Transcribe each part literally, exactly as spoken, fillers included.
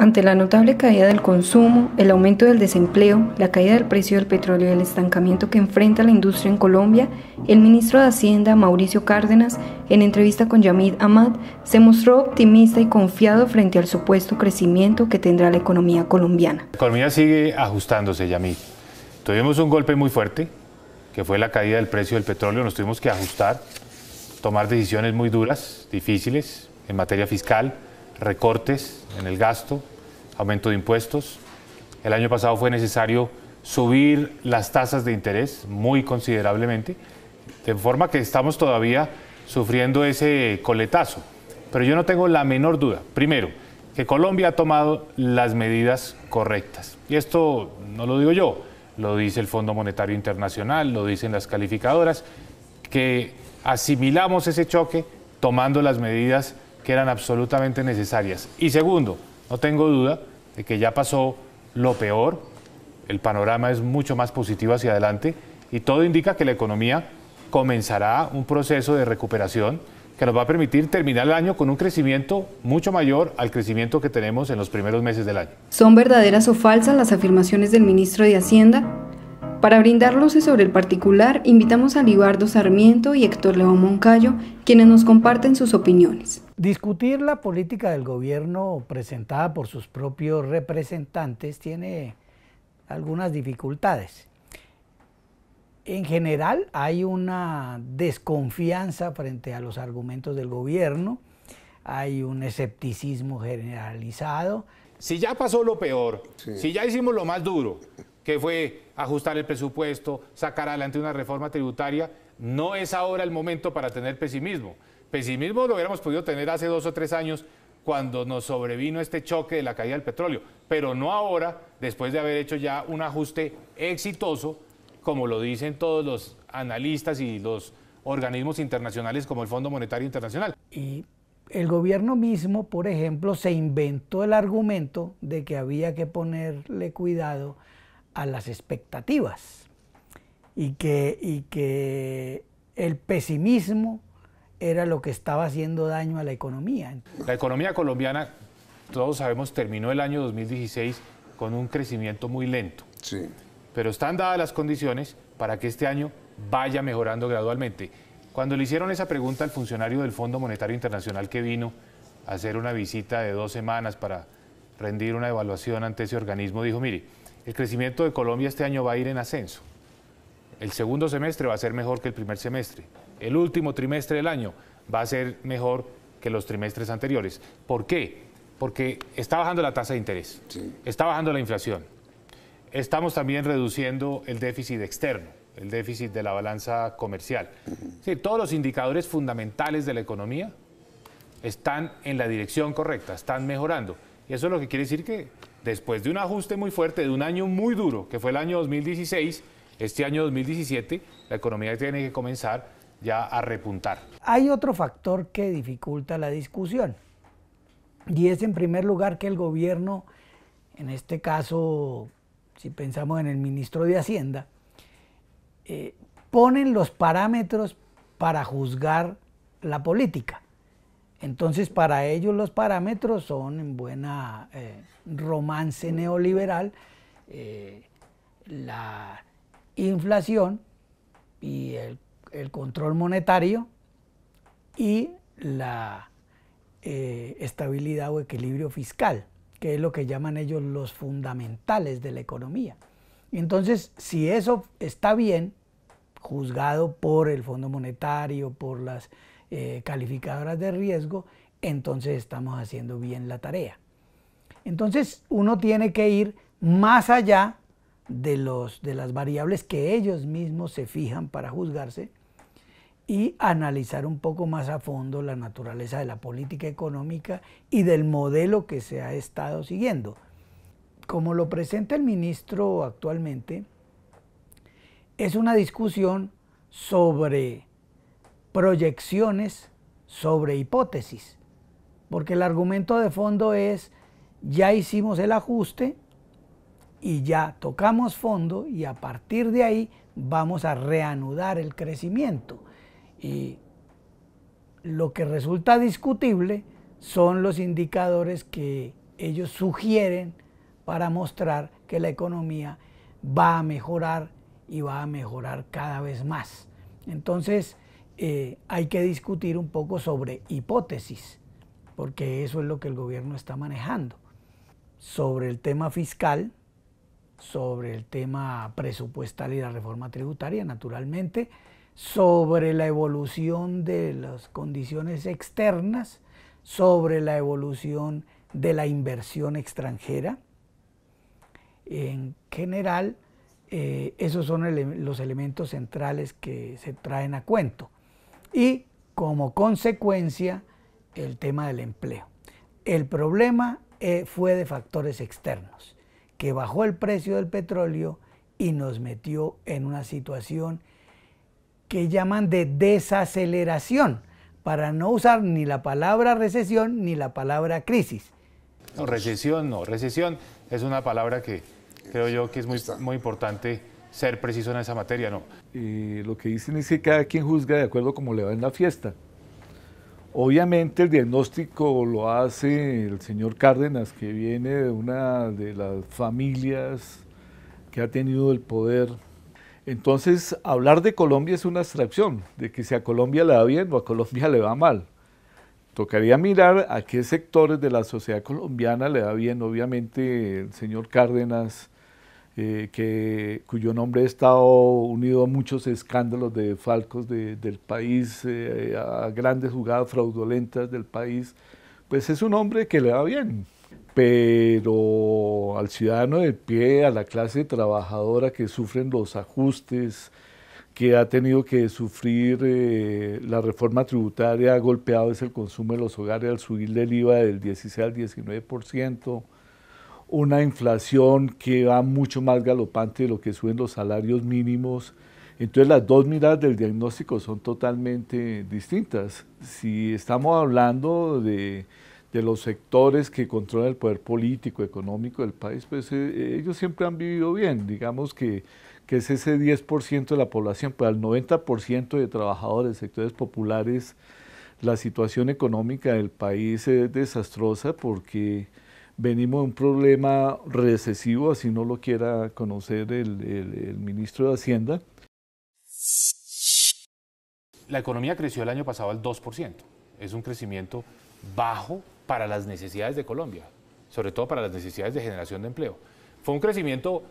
Ante la notable caída del consumo, el aumento del desempleo, la caída del precio del petróleo y el estancamiento que enfrenta la industria en Colombia, el ministro de Hacienda, Mauricio Cárdenas, en entrevista con Yamid Amat, se mostró optimista y confiado frente al supuesto crecimiento que tendrá la economía colombiana. La economía sigue ajustándose, Yamid. Tuvimos un golpe muy fuerte, que fue la caída del precio del petróleo. Nos tuvimos que ajustar, tomar decisiones muy duras, difíciles, en materia fiscal, recortes en el gasto, aumento de impuestos. El año pasado fue necesario subir las tasas de interés muy considerablemente, de forma que estamos todavía sufriendo ese coletazo. Pero yo no tengo la menor duda, primero, que Colombia ha tomado las medidas correctas. Y esto no lo digo yo, lo dice el Fondo Monetario Internacional, lo dicen las calificadoras, que asimilamos ese choque tomando las medidas que eran absolutamente necesarias. Y segundo, no tengo duda de que ya pasó lo peor, el panorama es mucho más positivo hacia adelante y todo indica que la economía comenzará un proceso de recuperación que nos va a permitir terminar el año con un crecimiento mucho mayor al crecimiento que tenemos en los primeros meses del año. ¿Son verdaderas o falsas las afirmaciones del ministro de Hacienda? Para brindar luces sobre el particular, invitamos a Libardo Sarmiento y Héctor León Moncayo, quienes nos comparten sus opiniones. Discutir la política del gobierno presentada por sus propios representantes tiene algunas dificultades. En general, hay una desconfianza frente a los argumentos del gobierno, hay un escepticismo generalizado. Si ya pasó lo peor, sí. Si ya hicimos lo más duro, que fue ajustar el presupuesto, sacar adelante una reforma tributaria, no es ahora el momento para tener pesimismo. Pesimismo lo hubiéramos podido tener hace dos o tres años cuando nos sobrevino este choque de la caída del petróleo, pero no ahora, después de haber hecho ya un ajuste exitoso, como lo dicen todos los analistas y los organismos internacionales como el Fondo Monetario Internacional. Y el gobierno mismo, por ejemplo, se inventó el argumento de que había que ponerle cuidado a las expectativas y que, y que el pesimismo era lo que estaba haciendo daño a la economía. La economía colombiana, todos sabemos, terminó el año dos mil dieciséis con un crecimiento muy lento. Sí. Pero están dadas las condiciones para que este año vaya mejorando gradualmente. Cuando le hicieron esa pregunta al funcionario del Fondo Monetario Internacional que vino a hacer una visita de dos semanas para rendir una evaluación ante ese organismo, dijo, mire, el crecimiento de Colombia este año va a ir en ascenso. El segundo semestre va a ser mejor que el primer semestre. El último trimestre del año va a ser mejor que los trimestres anteriores. ¿Por qué? Porque está bajando la tasa de interés, sí. Está bajando la inflación. Estamos también reduciendo el déficit externo, el déficit de la balanza comercial. Sí, todos los indicadores fundamentales de la economía están en la dirección correcta, están mejorando. Y eso es lo que quiere decir que después de un ajuste muy fuerte, de un año muy duro, que fue el año dos mil dieciséis, este año dos mil diecisiete, la economía tiene que comenzar ya a repuntar. Hay otro factor que dificulta la discusión, y es en primer lugar que el gobierno, en este caso, si pensamos en el ministro de Hacienda, eh, ponen los parámetros para juzgar la política. Entonces, para ellos los parámetros son en buena eh, romance neoliberal, eh, la inflación y el, el control monetario y la eh, estabilidad o equilibrio fiscal, que es lo que llaman ellos los fundamentales de la economía. Entonces, si eso está bien, juzgado por el Fondo Monetario, por las Eh, calificadoras de riesgo, entonces estamos haciendo bien la tarea. Entonces uno tiene que ir más allá de, los, de las variables que ellos mismos se fijan para juzgarse y analizar un poco más a fondo la naturaleza de la política económica y del modelo que se ha estado siguiendo. Como lo presenta el ministro actualmente, es una discusión sobre proyecciones sobre hipótesis, porque el argumento de fondo es ya hicimos el ajuste y ya tocamos fondo y a partir de ahí vamos a reanudar el crecimiento. Y lo que resulta discutible son los indicadores que ellos sugieren para mostrar que la economía va a mejorar y va a mejorar cada vez más. Entonces, eh, hay que discutir un poco sobre hipótesis, porque eso es lo que el gobierno está manejando. Sobre el tema fiscal, sobre el tema presupuestal y la reforma tributaria, naturalmente, sobre la evolución de las condiciones externas, sobre la evolución de la inversión extranjera. En general, eh, esos son ele- los elementos centrales que se traen a cuento. Y como consecuencia, el tema del empleo. El problema eh, fue de factores externos, que bajó el precio del petróleo y nos metió en una situación que llaman de desaceleración, para no usar ni la palabra recesión ni la palabra crisis. No, recesión no, recesión es una palabra que creo yo que es muy, muy importante ser preciso en esa materia, ¿no? Y lo que dicen es que cada quien juzga de acuerdo como le va en la fiesta. Obviamente el diagnóstico lo hace el señor Cárdenas, que viene de una de las familias que ha tenido el poder. Entonces, hablar de Colombia es una abstracción, de que si a Colombia le va bien o a Colombia le va mal. Tocaría mirar a qué sectores de la sociedad colombiana le va bien. Obviamente, el señor Cárdenas, eh, que, cuyo nombre ha estado unido a muchos escándalos de falcos de, del país, eh, a grandes jugadas fraudulentas del país, pues es un hombre que le va bien. Pero al ciudadano de pie, a la clase trabajadora que sufren los ajustes, que ha tenido que sufrir eh, la reforma tributaria, ha golpeado es el consumo de los hogares al subirle el IVA del dieciséis al diecinueve por ciento, una inflación que va mucho más galopante de lo que suben los salarios mínimos. Entonces las dos miradas del diagnóstico son totalmente distintas. Si estamos hablando de... de los sectores que controlan el poder político, económico del país, pues eh, ellos siempre han vivido bien, digamos que, que es ese diez por ciento de la población, pues al noventa por ciento de trabajadores, sectores populares, la situación económica del país es desastrosa porque venimos de un problema recesivo, así no lo quiera conocer el, el, el ministro de Hacienda. La economía creció el año pasado al dos por ciento, es un crecimiento bajo para las necesidades de Colombia, sobre todo para las necesidades de generación de empleo. Fue un crecimiento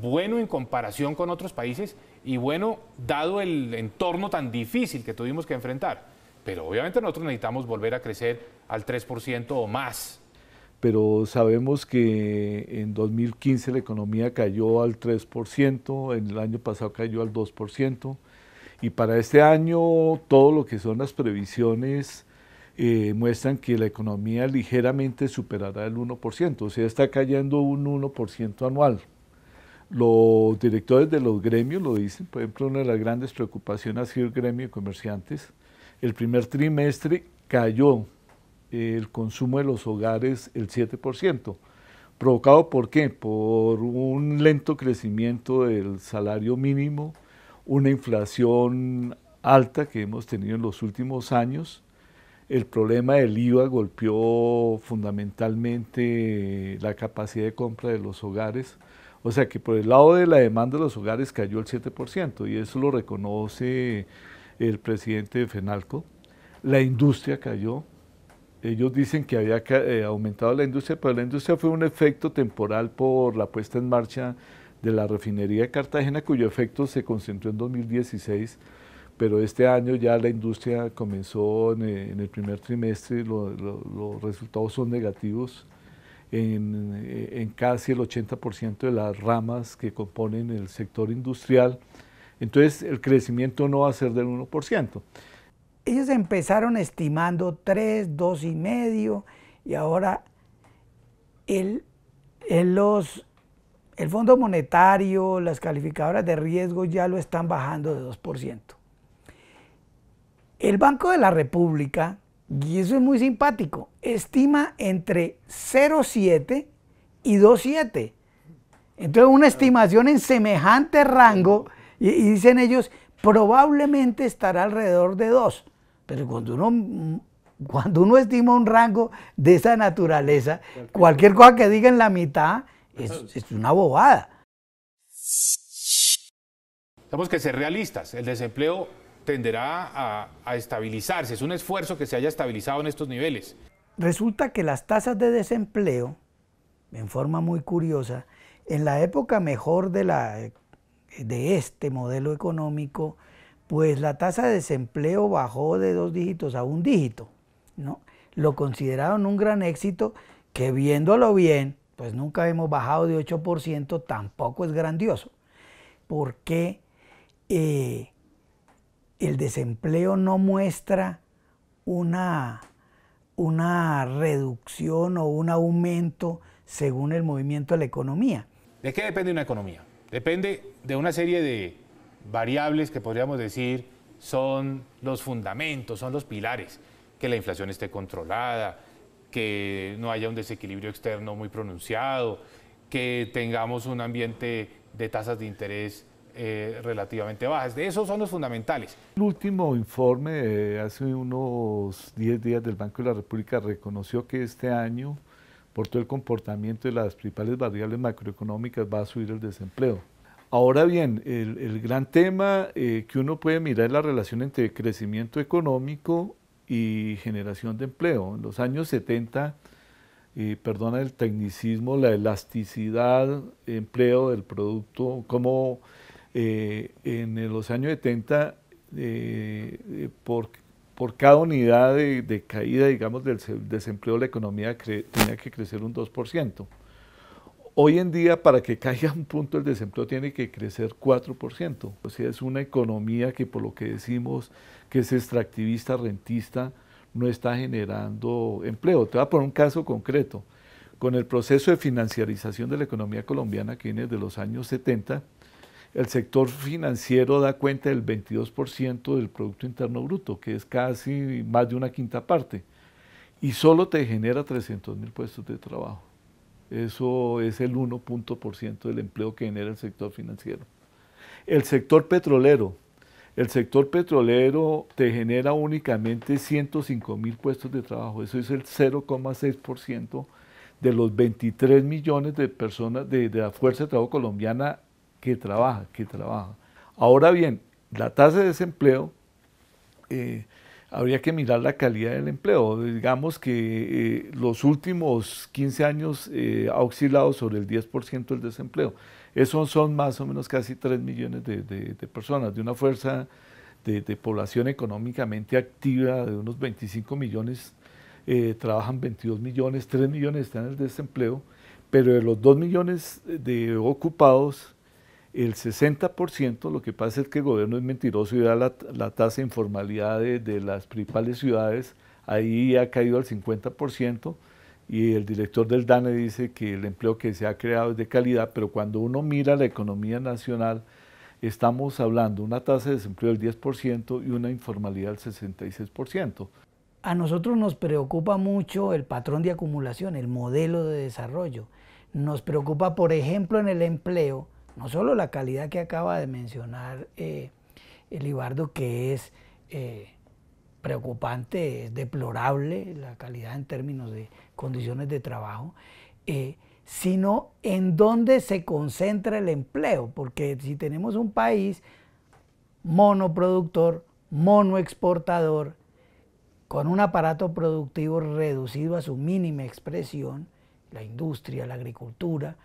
bueno en comparación con otros países y bueno dado el entorno tan difícil que tuvimos que enfrentar, pero obviamente nosotros necesitamos volver a crecer al tres por ciento o más. Pero sabemos que en dos mil quince la economía cayó al tres por ciento, en el año pasado cayó al dos por ciento y para este año todo lo que son las previsiones Eh, muestran que la economía ligeramente superará el uno por ciento, o sea, está cayendo un uno por ciento anual. Los directores de los gremios lo dicen, por ejemplo, una de las grandes preocupaciones ha sido el gremio de comerciantes. El primer trimestre cayó eh, el consumo de los hogares el siete por ciento, provocado ¿por qué? Por un lento crecimiento del salario mínimo, una inflación alta que hemos tenido en los últimos años. El problema del IVA golpeó fundamentalmente la capacidad de compra de los hogares. O sea que por el lado de la demanda de los hogares cayó el siete por ciento y eso lo reconoce el presidente de FENALCO. La industria cayó. Ellos dicen que había eh, aumentado la industria, pero la industria fue un efecto temporal por la puesta en marcha de la refinería de Cartagena, cuyo efecto se concentró en dos mil dieciséis. Pero este año ya la industria comenzó en, en el primer trimestre, lo, lo, los resultados son negativos en, en casi el ochenta por ciento de las ramas que componen el sector industrial. Entonces el crecimiento no va a ser del uno por ciento. Ellos empezaron estimando tres, dos y medio y ahora el, el, los, el Fondo Monetario, las calificadoras de riesgo ya lo están bajando de dos por ciento. El Banco de la República, y eso es muy simpático, estima entre cero coma siete y dos coma siete. Entonces una estimación en semejante rango, y, y dicen ellos, probablemente estará alrededor de dos. Pero cuando uno Cuando uno estima un rango de esa naturaleza, cualquier cosa que diga en la mitad es, es una bobada. Tenemos que ser realistas, el desempleo tenderá a, a estabilizarse, es un esfuerzo que se haya estabilizado en estos niveles. Resulta que las tasas de desempleo, en forma muy curiosa, en la época mejor de, la, de este modelo económico, pues la tasa de desempleo bajó de dos dígitos a un dígito, ¿no? Lo consideraron un gran éxito que, viéndolo bien, pues nunca hemos bajado de ocho por ciento, tampoco es grandioso, porque eh, el desempleo no muestra una, una reducción o un aumento según el movimiento de la economía. ¿De qué depende una economía? Depende de una serie de variables que podríamos decir son los fundamentos, son los pilares, que la inflación esté controlada, que no haya un desequilibrio externo muy pronunciado, que tengamos un ambiente de tasas de interés eh, relativamente bajas. De esos son los fundamentales. El último informe de hace unos diez días del Banco de la República reconoció que este año, por todo el comportamiento de las principales variables macroeconómicas, va a subir el desempleo. Ahora bien, el, el gran tema eh, que uno puede mirar es la relación entre crecimiento económico y generación de empleo. En los años setenta, eh, perdona el tecnicismo, la elasticidad, empleo del producto, como eh, en los años setenta, eh, por, por cada unidad de, de caída, digamos, del desempleo, la economía cre- tenía que crecer un dos por ciento. Hoy en día, para que caiga un punto el desempleo, tiene que crecer cuatro por ciento. O sea, es una economía que, por lo que decimos, que es extractivista, rentista, no está generando empleo. Te voy a poner un caso concreto. Con el proceso de financiarización de la economía colombiana, que viene de los años setenta, el sector financiero da cuenta del veintidós por ciento del Producto Interno Bruto, que es casi más de una quinta parte, y solo te genera trescientos mil puestos de trabajo. Eso es el uno por ciento del empleo que genera el sector financiero. El sector petrolero. El sector petrolero te genera únicamente ciento cinco mil puestos de trabajo. Eso es el cero coma seis por ciento de los veintitrés millones de personas de, de la fuerza de trabajo colombiana que trabaja, que trabaja. Ahora bien, la tasa de desempleo, eh, habría que mirar la calidad del empleo. Digamos que eh, los últimos quince años eh, ha oscilado sobre el diez por ciento el desempleo. Esos son más o menos casi tres millones de, de, de personas, de una fuerza de, de población económicamente activa de unos veinticinco millones, eh, trabajan veintidós millones, tres millones están en el desempleo, pero de los dos millones de ocupados, el sesenta por ciento, lo que pasa es que el gobierno es mentiroso y da la, la tasa de informalidad de, de las principales ciudades, ahí ha caído al cincuenta por ciento, y el director del DANE dice que el empleo que se ha creado es de calidad, pero cuando uno mira la economía nacional, estamos hablando de una tasa de desempleo del diez por ciento y una informalidad del sesenta y seis por ciento. A nosotros nos preocupa mucho el patrón de acumulación, el modelo de desarrollo. Nos preocupa, por ejemplo, en el empleo, no solo la calidad que acaba de mencionar eh, Libardo, que es eh, preocupante, es deplorable la calidad en términos de condiciones de trabajo, eh, sino en dónde se concentra el empleo, porque si tenemos un país monoproductor, monoexportador, con un aparato productivo reducido a su mínima expresión, la industria, la agricultura,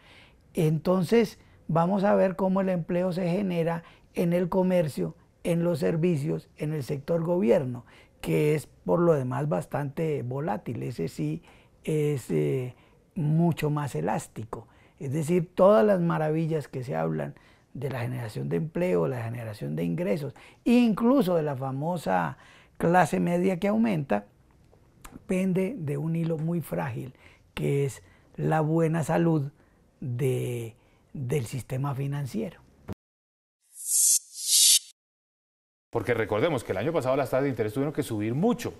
entonces vamos a ver cómo el empleo se genera en el comercio, en los servicios, en el sector gobierno, que es por lo demás bastante volátil, ese sí es eh, mucho más elástico. Es decir, todas las maravillas que se hablan de la generación de empleo, la generación de ingresos, incluso de la famosa clase media que aumenta, pende de un hilo muy frágil, que es la buena salud de del sistema financiero. Porque recordemos que el año pasado las tasas de interés tuvieron que subir mucho.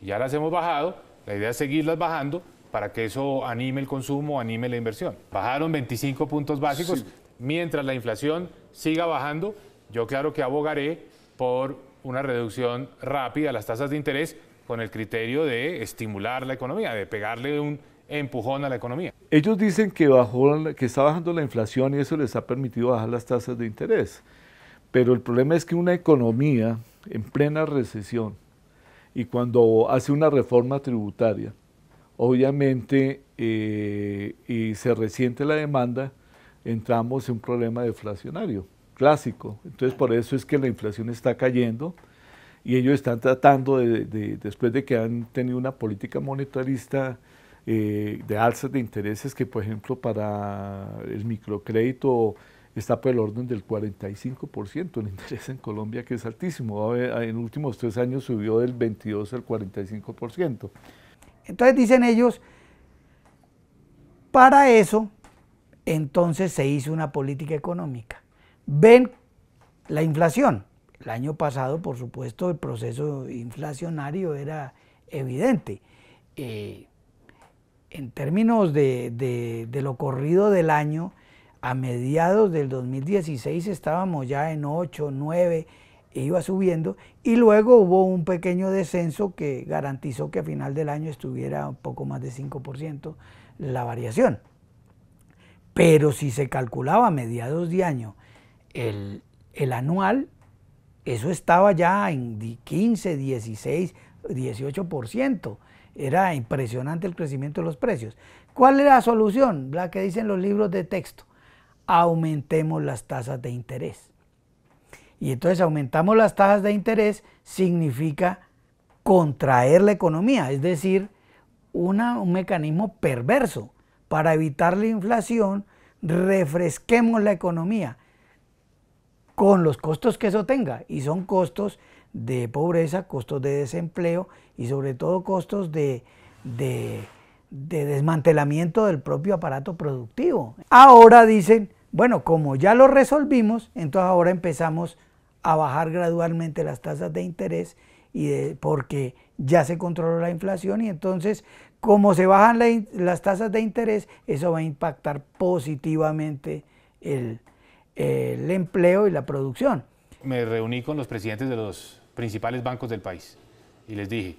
Ya las hemos bajado, la idea es seguirlas bajando para que eso anime el consumo, anime la inversión. Bajaron veinticinco puntos básicos, sí. Mientras la inflación siga bajando, yo claro que abogaré por una reducción rápida a las tasas de interés con el criterio de estimular la economía, de pegarle un empujón a la economía. Ellos dicen que, bajó, que está bajando la inflación y eso les ha permitido bajar las tasas de interés. Pero el problema es que una economía en plena recesión y cuando hace una reforma tributaria, obviamente, eh, y se resiente la demanda, entramos en un problema deflacionario clásico. Entonces, por eso es que la inflación está cayendo y ellos están tratando, de, de, después de que han tenido una política monetarista eh, de alzas de intereses, que por ejemplo para el microcrédito está por el orden del cuarenta y cinco por ciento, el interés en Colombia, que es altísimo. En los últimos tres años subió del veintidós al cuarenta y cinco por ciento. Entonces dicen ellos, para eso, entonces se hizo una política económica. Ven la inflación. El año pasado, por supuesto, el proceso inflacionario era evidente. Eh, en términos de, de, de lo corrido del año, a mediados del dos mil dieciséis estábamos ya en ocho, nueve, e iba subiendo, y luego hubo un pequeño descenso que garantizó que a final del año estuviera un poco más de cinco por ciento la variación. Pero si se calculaba a mediados de año el, el anual, eso estaba ya en quince, dieciséis, dieciocho por ciento. Era impresionante el crecimiento de los precios. ¿Cuál es la solución? La que dicen los libros de texto. Aumentemos las tasas de interés. Y entonces aumentamos las tasas de interés significa contraer la economía, es decir, una, un mecanismo perverso. Para evitar la inflación, refresquemos la economía con los costos que eso tenga, y son costos de pobreza, costos de desempleo y sobre todo costos de, de, de desmantelamiento del propio aparato productivo. Ahora dicen, bueno, como ya lo resolvimos, entonces ahora empezamos a bajar gradualmente las tasas de interés y de, porque ya se controló la inflación, y entonces como se bajan la, las tasas de interés, eso va a impactar positivamente el, el empleo y la producción. Me reuní con los presidentes de los principales bancos del país y les dije,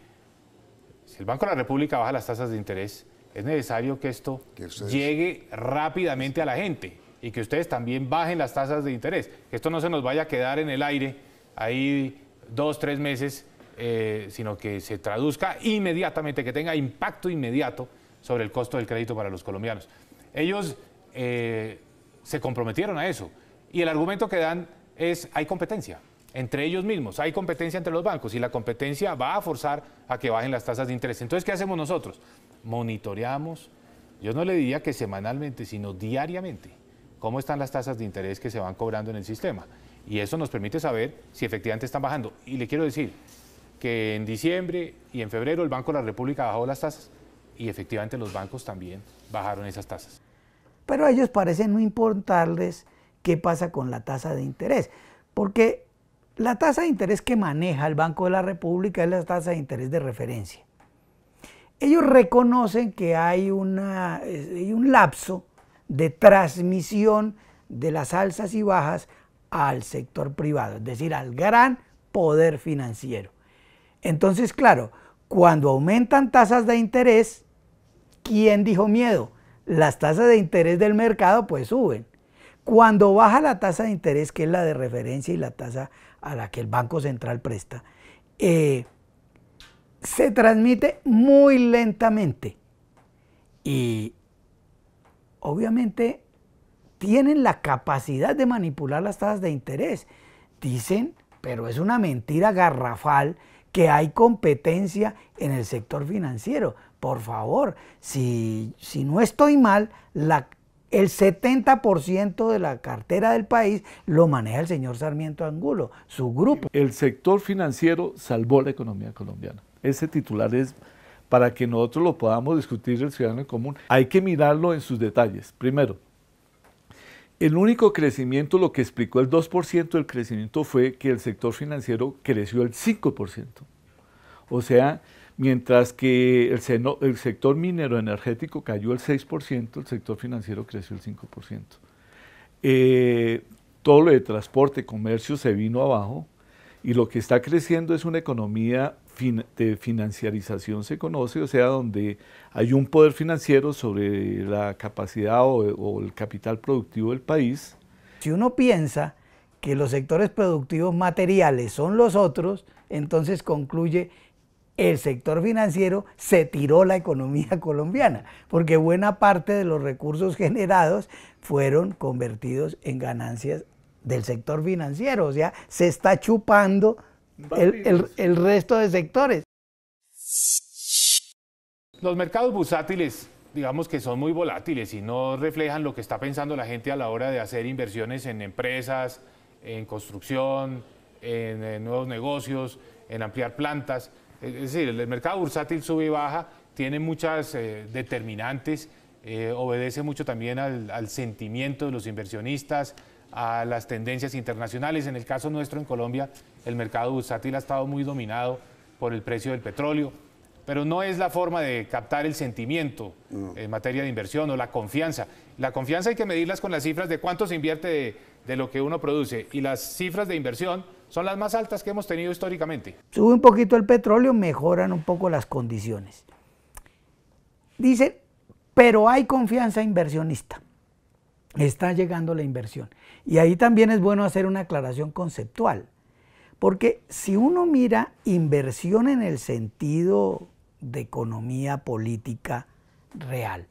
si el Banco de la República baja las tasas de interés, es necesario que esto llegue rápidamente a la gente y que ustedes también bajen las tasas de interés, que esto no se nos vaya a quedar en el aire ahí dos, tres meses, Eh, sino que se traduzca inmediatamente, que tenga impacto inmediato sobre el costo del crédito para los colombianos. Ellos eh, se comprometieron a eso, y el argumento que dan es hay competencia entre ellos mismos, hay competencia entre los bancos, y la competencia va a forzar a que bajen las tasas de interés. Entonces, ¿qué hacemos nosotros? Monitoreamos, yo no le diría que semanalmente, sino diariamente, cómo están las tasas de interés que se van cobrando en el sistema, y eso nos permite saber si efectivamente están bajando. Y le quiero decir que en diciembre y en febrero el Banco de la República bajó las tasas y efectivamente los bancos también bajaron esas tasas. Pero a ellos parece no importarles qué pasa con la tasa de interés, porque la tasa de interés que maneja el Banco de la República es la tasa de interés de referencia. Ellos reconocen que hay, una, hay un lapso de transmisión de las alzas y bajas al sector privado, es decir, al gran poder financiero. Entonces, claro, cuando aumentan tasas de interés, ¿quién dijo miedo? Las tasas de interés del mercado pues suben. Cuando baja la tasa de interés, que es la de referencia y la tasa a la que el Banco Central presta, eh, se transmite muy lentamente. Y obviamente tienen la capacidad de manipular las tasas de interés. Dicen, pero es una mentira garrafal, que hay competencia en el sector financiero. Por favor, si, si no estoy mal, la, el setenta por ciento de la cartera del país lo maneja el señor Sarmiento Angulo, su grupo. El sector financiero salvó la economía colombiana. Ese titular es para que nosotros lo podamos discutir el ciudadano en común. Hay que mirarlo en sus detalles. Primero, el único crecimiento, lo que explicó el dos por ciento del crecimiento, fue que el sector financiero creció el cinco por ciento. O sea, mientras que el, seno, el sector minero energético cayó el seis por ciento, el sector financiero creció el cinco por ciento. Eh, todo lo de transporte, comercio se vino abajo, y lo que está creciendo es una economía fin, de financiarización se conoce, o sea, donde hay un poder financiero sobre la capacidad o, o el capital productivo del país. Si uno piensa que los sectores productivos materiales son los otros, entonces concluye el sector financiero se tiró la economía colombiana, porque buena parte de los recursos generados fueron convertidos en ganancias del sector financiero, o sea, se está chupando el, el, el resto de sectores. Los mercados bursátiles, digamos que son muy volátiles y no reflejan lo que está pensando la gente a la hora de hacer inversiones en empresas, en construcción, en, en nuevos negocios, en ampliar plantas. Es decir, el mercado bursátil sube y baja, tiene muchas eh, determinantes, eh, obedece mucho también al, al sentimiento de los inversionistas, a las tendencias internacionales. En el caso nuestro en Colombia, el mercado bursátil ha estado muy dominado por el precio del petróleo, pero no es la forma de captar el sentimiento no. en materia de inversión o la confianza. La confianza hay que medirlas con las cifras de cuánto se invierte de, de lo que uno produce, y las cifras de inversión son las más altas que hemos tenido históricamente. Sube un poquito el petróleo, mejoran un poco las condiciones. Dicen, pero hay confianza inversionista. Está llegando la inversión. Y ahí también es bueno hacer una aclaración conceptual. Porque si uno mira inversión en el sentido de economía política real,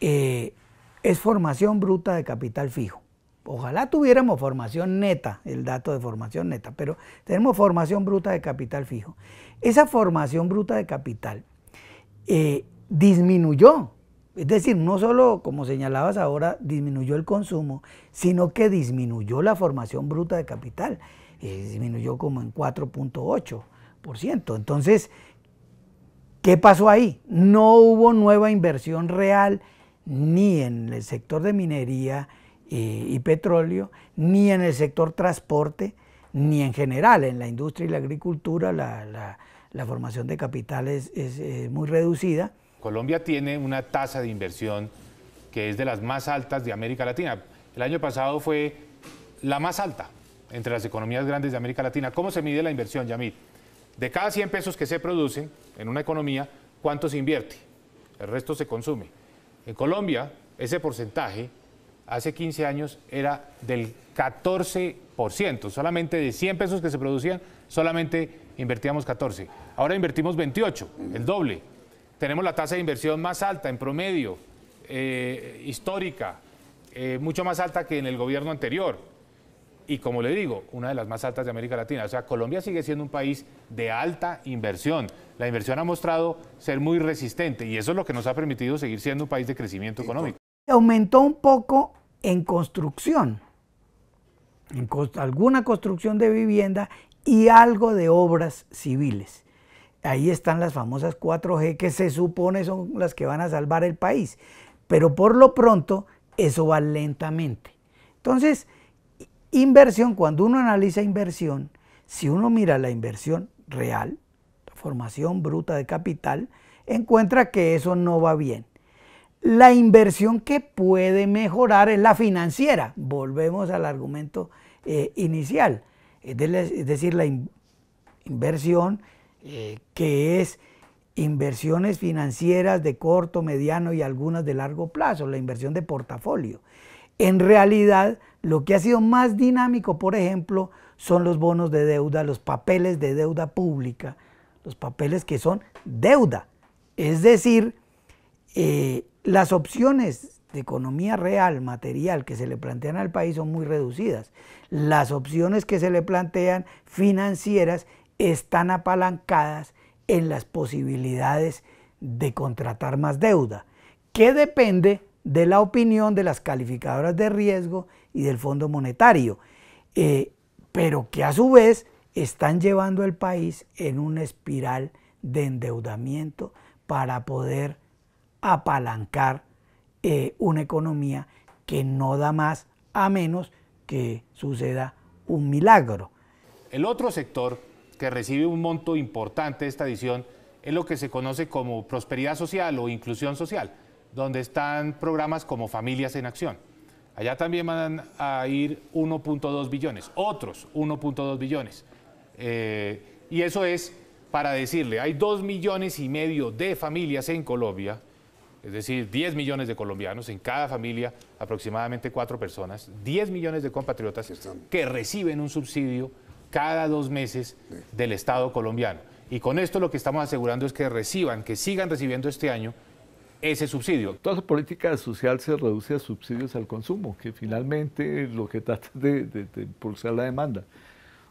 eh, es formación bruta de capital fijo. Ojalá tuviéramos formación neta, el dato de formación neta, pero tenemos formación bruta de capital fijo. Esa formación bruta de capital eh, disminuyó, es decir, no solo, como señalabas ahora, disminuyó el consumo, sino que disminuyó la formación bruta de capital, eh, disminuyó como en cuatro punto ocho por ciento. Entonces, ¿qué pasó ahí? No hubo nueva inversión real ni en el sector de minería y petróleo, ni en el sector transporte, ni en general, en la industria y la agricultura, la, la, la formación de capitales es, es muy reducida. Colombia tiene una tasa de inversión que es de las más altas de América Latina. El año pasado fue la más alta entre las economías grandes de América Latina. ¿Cómo se mide la inversión, Yamid? De cada cien pesos que se producen en una economía, ¿cuánto se invierte? El resto se consume. En Colombia, ese porcentaje hace quince años era del catorce por ciento, solamente de cien pesos que se producían, solamente invertíamos catorce. Ahora invertimos veintiocho, el doble. Tenemos la tasa de inversión más alta en promedio, eh, histórica, eh, mucho más alta que en el gobierno anterior. Y como le digo, una de las más altas de América Latina. O sea, Colombia sigue siendo un país de alta inversión. La inversión ha mostrado ser muy resistente y eso es lo que nos ha permitido seguir siendo un país de crecimiento económico. Aumentó un poco en construcción, en cost- alguna construcción de vivienda y algo de obras civiles. Ahí están las famosas cuatro G que se supone son las que van a salvar el país, pero por lo pronto eso va lentamente. Entonces, inversión, cuando uno analiza inversión, si uno mira la inversión real, la formación bruta de capital, encuentra que eso no va bien. La inversión que puede mejorar es la financiera. Volvemos al argumento eh, inicial. Es, de, es decir, la in, inversión eh, que es inversiones financieras de corto, mediano y algunas de largo plazo, la inversión de portafolio. En realidad, lo que ha sido más dinámico, por ejemplo, son los bonos de deuda, los papeles de deuda pública, los papeles que son deuda. Es decir, eh, las opciones de economía real, material, que se le plantean al país son muy reducidas. Las opciones que se le plantean financieras están apalancadas en las posibilidades de contratar más deuda, que depende de la opinión de las calificadoras de riesgo y del Fondo Monetario, eh, pero que a su vez están llevando al país en una espiral de endeudamiento para poder apalancar eh, una economía que no da más a menos que suceda un milagro. El otro sector que recibe un monto importante de esta adición es lo que se conoce como prosperidad social o inclusión social, donde están programas como Familias en Acción. Allá también van a ir uno punto dos billones, otros uno punto dos billones. Eh, y eso es para decirle, hay dos millones y medio de familias en Colombia, es decir, diez millones de colombianos, en cada familia aproximadamente cuatro personas, diez millones de compatriotas que reciben un subsidio cada dos meses del Estado colombiano. Y con esto lo que estamos asegurando es que reciban, que sigan recibiendo este año ese subsidio. Toda su política social se reduce a subsidios al consumo, que finalmente lo que trata de, de, de impulsar la demanda.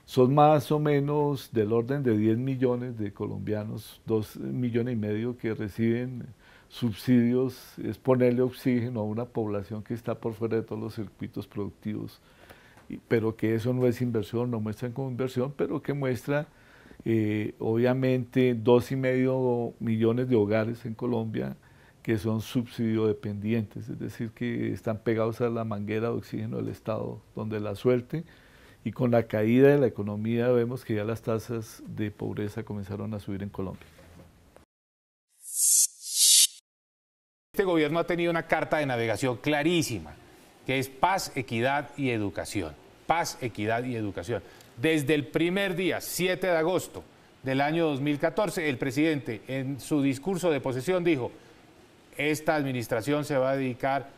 Son más o menos del orden de diez millones de colombianos, dos millones y medio que reciben subsidios, es ponerle oxígeno a una población que está por fuera de todos los circuitos productivos, pero que eso no es inversión, no muestran como inversión, pero que muestra eh, obviamente dos y medio millones de hogares en Colombia que son subsidio dependientes, es decir, que están pegados a la manguera de oxígeno del Estado, donde la suelte. Y con la caída de la economía vemos que ya las tasas de pobreza comenzaron a subir en Colombia. Este gobierno ha tenido una carta de navegación clarísima, que es paz, equidad y educación. Paz, equidad y educación. Desde el primer día, siete de agosto del año dos mil catorce, el presidente en su discurso de posesión dijo, esta administración se va a dedicar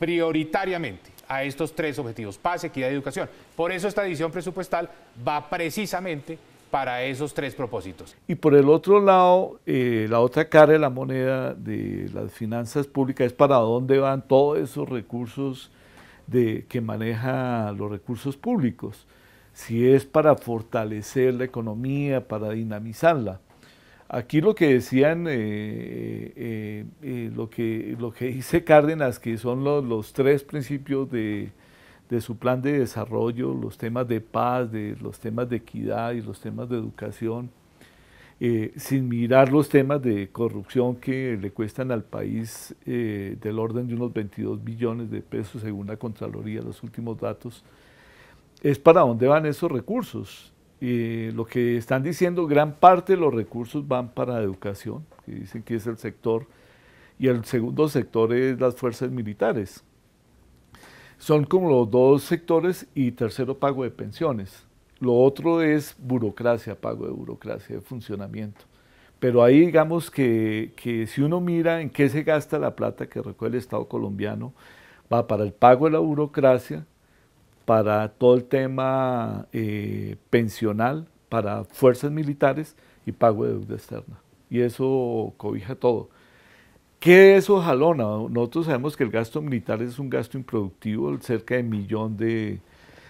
prioritariamente a estos tres objetivos, paz, equidad y educación. Por eso esta edición presupuestal va precisamente para esos tres propósitos. Y por el otro lado, eh, la otra cara de la moneda de las finanzas públicas es para dónde van todos esos recursos de, que maneja los recursos públicos. Si es para fortalecer la economía, para dinamizarla. Aquí lo que decían, eh, eh, eh, lo, que, lo que dice Cárdenas, que son los, los tres principios de, de su plan de desarrollo, los temas de paz, de, los temas de equidad y los temas de educación, eh, sin mirar los temas de corrupción que le cuestan al país eh, del orden de unos veintidós billones de pesos, según la Contraloría, los últimos datos, es para dónde van esos recursos. Eh, lo que están diciendo, gran parte de los recursos van para educación, que dicen que es el sector, y el segundo sector es las fuerzas militares. Son como los dos sectores y tercero pago de pensiones. Lo otro es burocracia, pago de burocracia, de funcionamiento. Pero ahí digamos que, que si uno mira en qué se gasta la plata que recoge el Estado colombiano, va para el pago de la burocracia, para todo el tema eh, pensional, para fuerzas militares y pago de deuda externa. Y eso cobija todo. ¿Qué eso jalona? Nosotros sabemos que el gasto militar es un gasto improductivo, cerca de un millón de,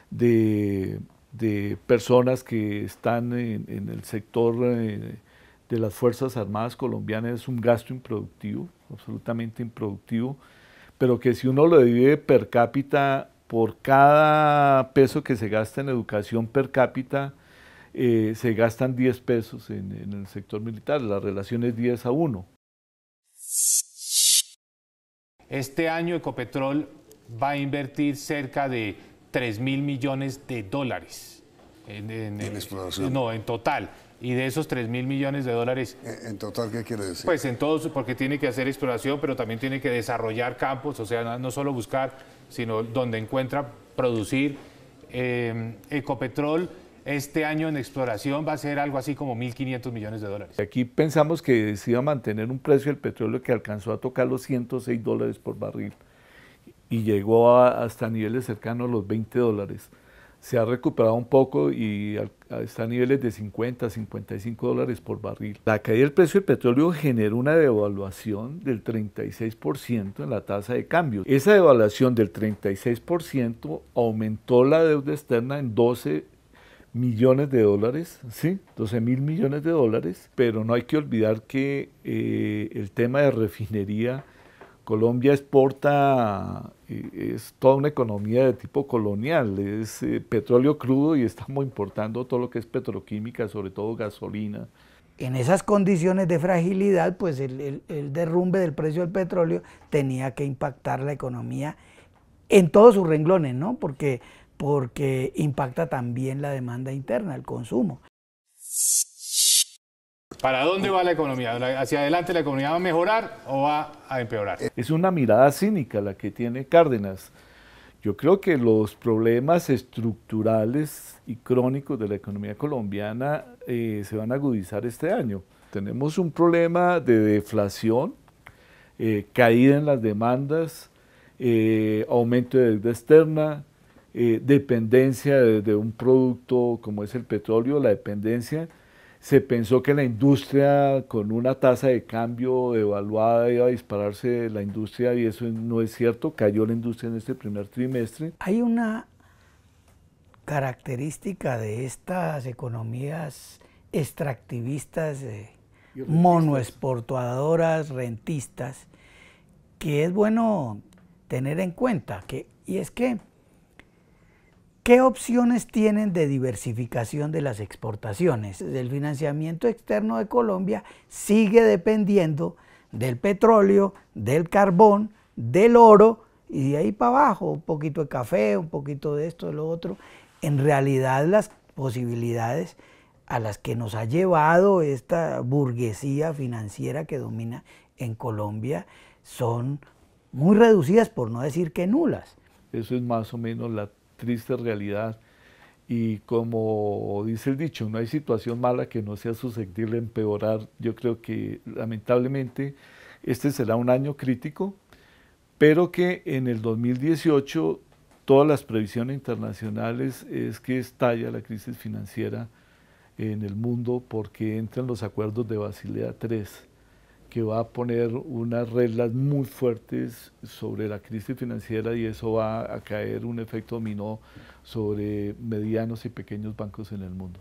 de, de personas que están en, en el sector eh, de las Fuerzas Armadas colombianas, es un gasto improductivo, absolutamente improductivo, pero que si uno lo divide per cápita, por cada peso que se gasta en educación per cápita, eh, se gastan diez pesos en, en el sector militar. La relación es diez a uno. Este año Ecopetrol va a invertir cerca de tres mil millones de dólares. En, en, en exploración. No, en total. Y de esos tres mil millones de dólares... ¿En total qué quiere decir? Pues en todos, porque tiene que hacer exploración, pero también tiene que desarrollar campos, o sea, no solo buscar, sino donde encuentra, producir. Eh, Ecopetrol este año en exploración va a ser algo así como mil quinientos millones de dólares. Aquí pensamos que se iba a mantener un precio del petróleo que alcanzó a tocar los ciento seis dólares por barril y llegó a, hasta niveles cercanos a los veinte dólares. Se ha recuperado un poco y está a niveles de cincuenta, cincuenta y cinco dólares por barril. La caída del precio del petróleo generó una devaluación del treinta y seis por ciento en la tasa de cambio. Esa devaluación del treinta y seis por ciento aumentó la deuda externa en doce millones de dólares, ¿sí? doce mil millones de dólares, pero no hay que olvidar que eh, el tema de refinería, Colombia exporta, es toda una economía de tipo colonial, es eh, petróleo crudo y estamos importando todo lo que es petroquímica, sobre todo gasolina. En esas condiciones de fragilidad, pues el, el, el derrumbe del precio del petróleo tenía que impactar la economía en todos sus renglones, ¿no? Porque, porque impacta también la demanda interna, el consumo. ¿Para dónde va la economía? ¿Hacia adelante la economía va a mejorar o va a empeorar? Es una mirada cínica la que tiene Cárdenas. Yo creo que los problemas estructurales y crónicos de la economía colombiana eh, se van a agudizar este año. Tenemos un problema de deflación, eh, caída en las demandas, eh, aumento de deuda externa, eh, dependencia de, de un producto como es el petróleo, la dependencia. Se pensó que la industria con una tasa de cambio devaluada iba a dispararse la industria y eso no es cierto, cayó la industria en este primer trimestre. Hay una característica de estas economías extractivistas, eh, monoexportadoras, rentistas, que es bueno tener en cuenta, que, y es que, ¿qué opciones tienen de diversificación de las exportaciones? El financiamiento externo de Colombia sigue dependiendo del petróleo, del carbón, del oro y de ahí para abajo, un poquito de café, un poquito de esto, de lo otro. En realidad las posibilidades a las que nos ha llevado esta burguesía financiera que domina en Colombia son muy reducidas, por no decir que nulas. Eso es más o menos la triste realidad, y como dice el dicho, no hay situación mala que no sea susceptible de empeorar. Yo creo que lamentablemente este será un año crítico, pero que en el dos mil dieciocho todas las previsiones internacionales es que estalla la crisis financiera en el mundo porque entran los acuerdos de Basilea tres, que va a poner unas reglas muy fuertes sobre la crisis financiera y eso va a caer un efecto dominó sobre medianos y pequeños bancos en el mundo.